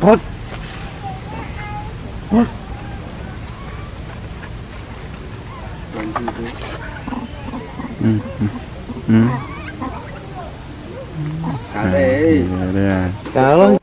What? What? Cá đây. Cá luôn.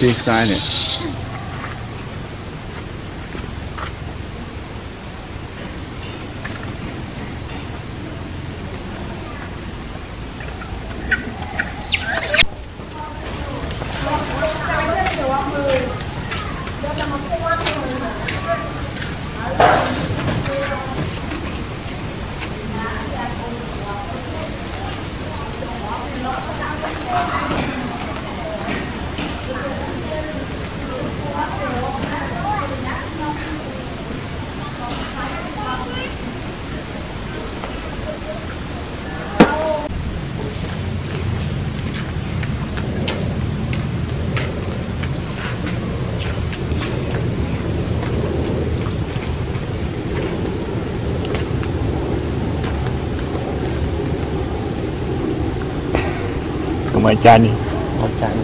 Big sign it. Mày chanh đi. Mày chanh.